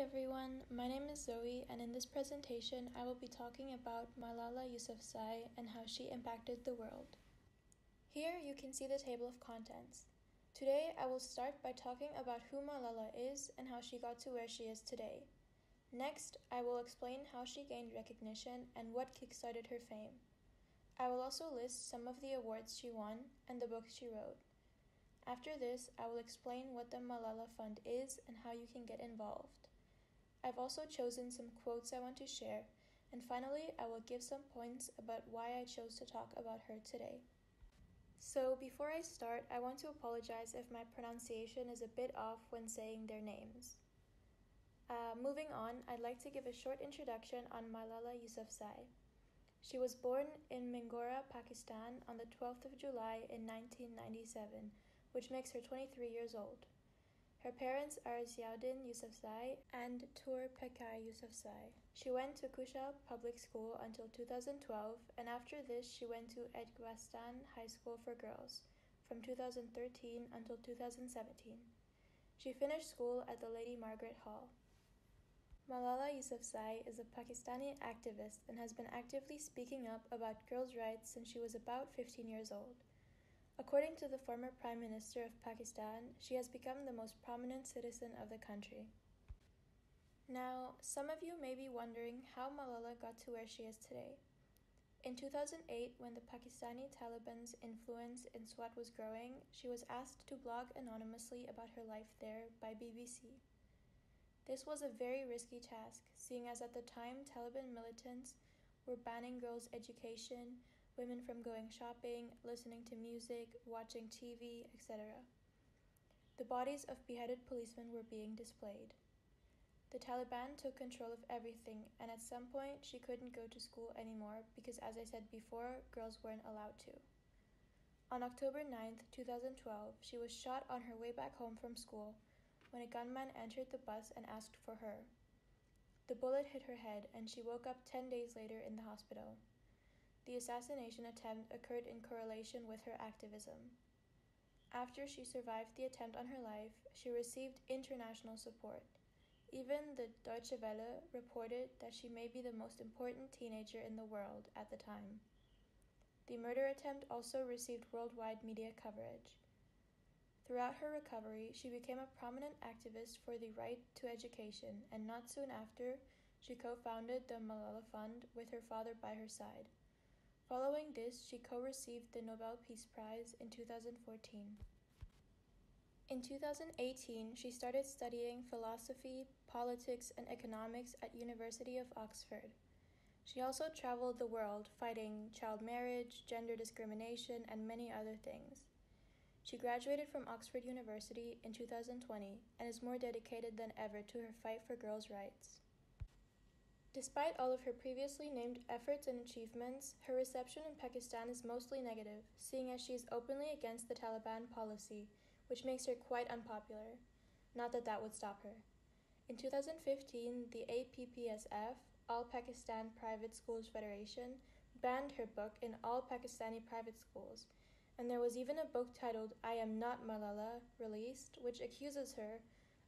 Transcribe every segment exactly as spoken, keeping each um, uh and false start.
everyone, my name is Zoe, and in this presentation I will be talking about Malala Yousafzai and how she impacted the world. Here you can see the table of contents. Today I will start by talking about who Malala is and how she got to where she is today. Next, I will explain how she gained recognition and what kickstarted her fame. I will also list some of the awards she won and the books she wrote. After this, I will explain what the Malala Fund is and how you can get involved. I've also chosen some quotes I want to share, and finally, I will give some points about why I chose to talk about her today. So, before I start, I want to apologize if my pronunciation is a bit off when saying their names. Uh, moving on, I'd like to give a short introduction on Malala Yousafzai. She was born in Mingora, Pakistan on the twelfth of July in nineteen ninety-seven, which makes her twenty-three years old. Her parents are Ziauddin Yousafzai and Toor Pekai Yousafzai. She went to Kusha Public School until two thousand twelve, and after this she went to Edgwastan High School for Girls from two thousand thirteen until two thousand seventeen. She finished school at the Lady Margaret Hall. Malala Yousafzai is a Pakistani activist and has been actively speaking up about girls' rights since she was about fifteen years old. According to the former Prime Minister of Pakistan, she has become the most prominent citizen of the country. Now, some of you may be wondering how Malala got to where she is today. In two thousand eight, when the Pakistani Taliban's influence in Swat was growing, she was asked to blog anonymously about her life there by B B C. This was a very risky task, seeing as at the time Taliban militants were banning girls' education, women from going shopping, listening to music, watching T V, et cetera. The bodies of beheaded policemen were being displayed. The Taliban took control of everything, and at some point she couldn't go to school anymore because, as I said before, girls weren't allowed to. On October ninth, two thousand twelve, she was shot on her way back home from school when a gunman entered the bus and asked for her. The bullet hit her head, and she woke up ten days later in the hospital. The assassination attempt occurred in correlation with her activism. After she survived the attempt on her life, she received international support. Even the Deutsche Welle reported that she may be the most important teenager in the world at the time. The murder attempt also received worldwide media coverage. Throughout her recovery, she became a prominent activist for the right to education, and not soon after, she co-founded the Malala Fund with her father by her side. Following this, she co-received the Nobel Peace Prize in two thousand fourteen. In two thousand eighteen, she started studying philosophy, politics, and economics at University of Oxford. She also traveled the world fighting child marriage, gender discrimination, and many other things. She graduated from Oxford University in two thousand twenty and is more dedicated than ever to her fight for girls' rights. Despite all of her previously named efforts and achievements, her reception in Pakistan is mostly negative, seeing as she is openly against the Taliban policy, which makes her quite unpopular. Not that that would stop her. In two thousand fifteen, the A P P S F, All Pakistan Private Schools Federation, banned her book in all Pakistani private schools, and there was even a book titled I Am Not Malala released, which accuses her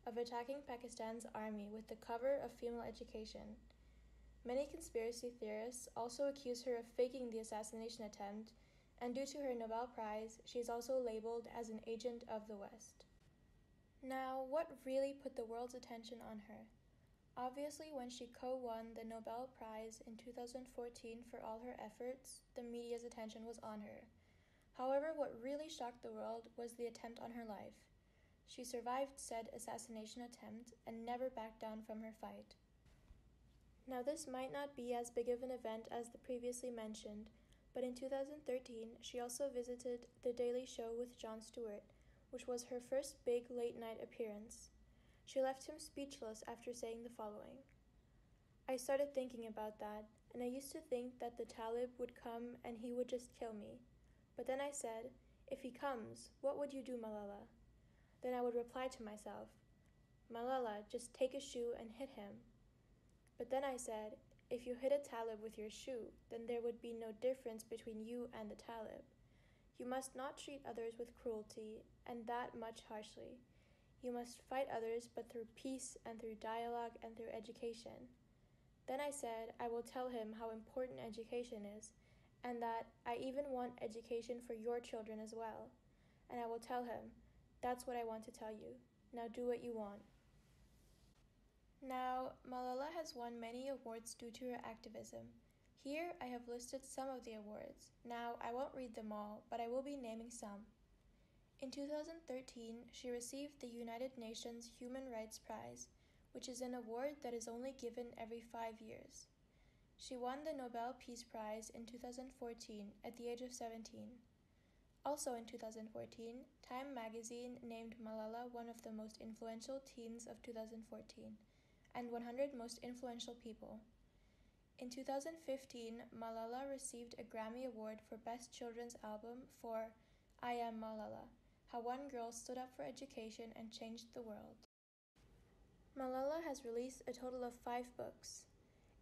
of attacking Pakistan's army with the cover of female education. Many conspiracy theorists also accuse her of faking the assassination attempt, and due to her Nobel Prize, she is also labeled as an agent of the West. Now, what really put the world's attention on her? Obviously, when she co-won the Nobel Prize in two thousand fourteen for all her efforts, the media's attention was on her. However, what really shocked the world was the attempt on her life. She survived said assassination attempt and never backed down from her fight. Now, this might not be as big of an event as the previously mentioned, but in two thousand thirteen, she also visited The Daily Show with Jon Stewart, which was her first big late-night appearance. She left him speechless after saying the following. "I started thinking about that, and I used to think that the Talib would come and he would just kill me. But then I said, if he comes, what would you do, Malala? Then I would reply to myself, Malala, just take a shoe and hit him. But then I said, if you hit a Talib with your shoe, then there would be no difference between you and the Talib. You must not treat others with cruelty, and that much harshly. You must fight others, but through peace and through dialogue and through education. Then I said, I will tell him how important education is, and that I even want education for your children as well. And I will tell him, that's what I want to tell you. Now do what you want. Now, Malala has won many awards due to her activism. Here, I have listed some of the awards. Now, I won't read them all, but I will be naming some. In two thousand thirteen, she received the United Nations Human Rights Prize, which is an award that is only given every five years. She won the Nobel Peace Prize in two thousand fourteen at the age of seventeen. Also in two thousand fourteen, Time Magazine named Malala one of the most influential teens of two thousand fourteen and one hundred most influential people. In two thousand fifteen, Malala received a Grammy Award for Best Children's Album for I Am Malala, How One Girl Stood Up for Education and Changed the World. Malala has released a total of five books.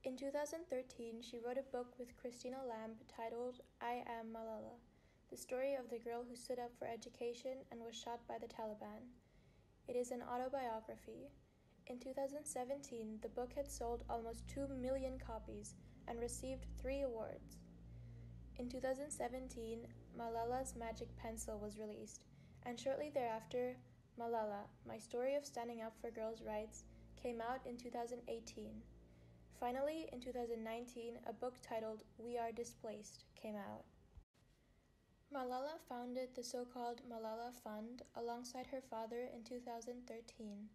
In two thousand thirteen, she wrote a book with Christina Lamb titled I Am Malala, the story of the girl who stood up for education and was shot by the Taliban. It is an autobiography. In two thousand seventeen, the book had sold almost two million copies and received three awards. In two thousand seventeen, Malala's Magic Pencil was released, and shortly thereafter, Malala, My Story of Standing Up for Girls' Rights, came out in two thousand eighteen. Finally, in two thousand nineteen, a book titled We Are Displaced came out. Malala founded the so-called Malala Fund alongside her father in two thousand thirteen.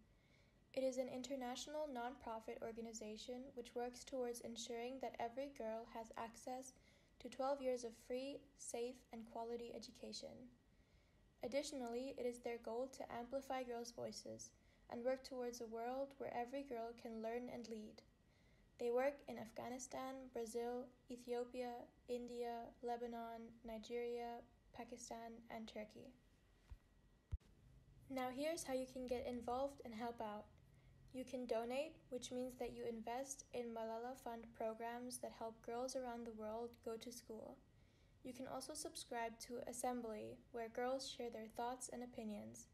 It is an international non-profit organization which works towards ensuring that every girl has access to twelve years of free, safe, and quality education. Additionally, it is their goal to amplify girls' voices and work towards a world where every girl can learn and lead. They work in Afghanistan, Brazil, Ethiopia, India, Lebanon, Nigeria, Pakistan, and Turkey. Now here's how you can get involved and help out. You can donate, which means that you invest in Malala Fund programs that help girls around the world go to school. You can also subscribe to Assembly, where girls share their thoughts and opinions.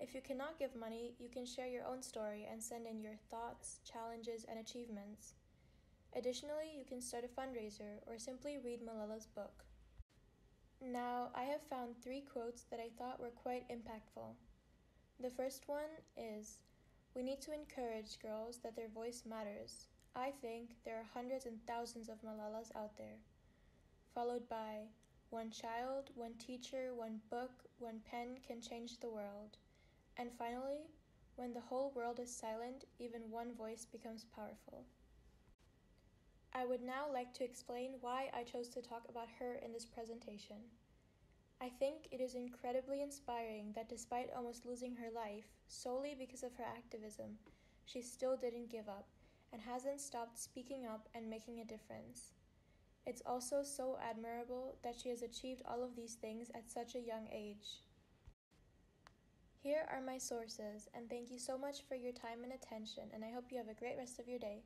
If you cannot give money, you can share your own story and send in your thoughts, challenges, and achievements. Additionally, you can start a fundraiser or simply read Malala's book. Now, I have found three quotes that I thought were quite impactful. The first one is, "We need to encourage girls that their voice matters. I think there are hundreds and thousands of Malalas out there." Followed by, "One child, one teacher, one book, one pen can change the world." And finally, "When the whole world is silent, even one voice becomes powerful." I would now like to explain why I chose to talk about her in this presentation. I think it is incredibly inspiring that despite almost losing her life, solely because of her activism, she still didn't give up and hasn't stopped speaking up and making a difference. It's also so admirable that she has achieved all of these things at such a young age. Here are my sources, and thank you so much for your time and attention, and I hope you have a great rest of your day.